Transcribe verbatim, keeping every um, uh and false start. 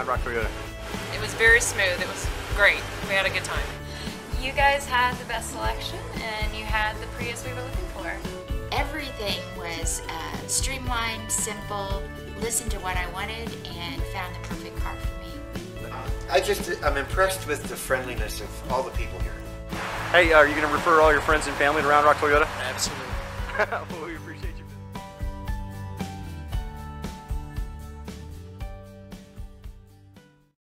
Round Rock Toyota. It was very smooth. It was great. We had a good time. You guys had the best selection, and you had the Prius we were looking for. Everything was uh, streamlined, simple, listened to what I wanted, and found the perfect car for me. I just, I'm impressed with the friendliness of all the people here. Hey, are you going to refer all your friends and family to Round Rock Toyota? Absolutely. Well, we appreciate you.